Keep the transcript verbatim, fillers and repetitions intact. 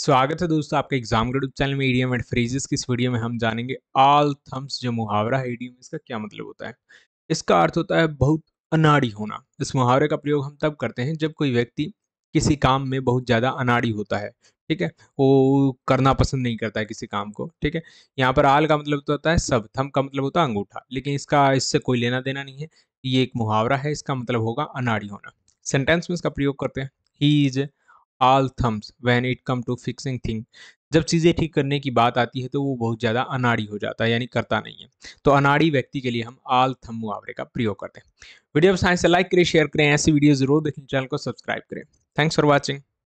स्वागत है दोस्तों आपका एग्जाम गुरु चैनल में। इडियम एंड फ्रेजेस की इस वीडियो में हम जानेंगे ऑल थम्स, जो मुहावरा है इडियम, इसका क्या मतलब होता है। इसका अर्थ होता है बहुत अनाड़ी होना। इस मुहावरे का प्रयोग हम तब करते हैं जब कोई व्यक्ति किसी काम में बहुत ज़्यादा अनाड़ी होता है, ठीक है, वो करना पसंद नहीं करता है किसी काम को, ठीक है। यहाँ पर आल का मतलब तो होता है सब, थम का मतलब होता है अंगूठा, लेकिन इसका इससे कोई लेना देना नहीं है। ये एक मुहावरा है, इसका मतलब होगा अनाड़ी होना। सेंटेंस में इसका प्रयोग करते हैं, he is all thumbs when it come to fixing thing. जब चीज़ें ठीक करने की बात आती है तो वो बहुत ज़्यादा अनाड़ी हो जाता है, यानी करता नहीं है। तो अनाड़ी व्यक्ति के लिए हम ऑल थम मुहावरे का प्रयोग करते हैं। वीडियो पसंद आए तो लाइक करें, शेयर करें, ऐसी वीडियो जरूर देखें, चैनल को सब्सक्राइब करें। Thanks for watching.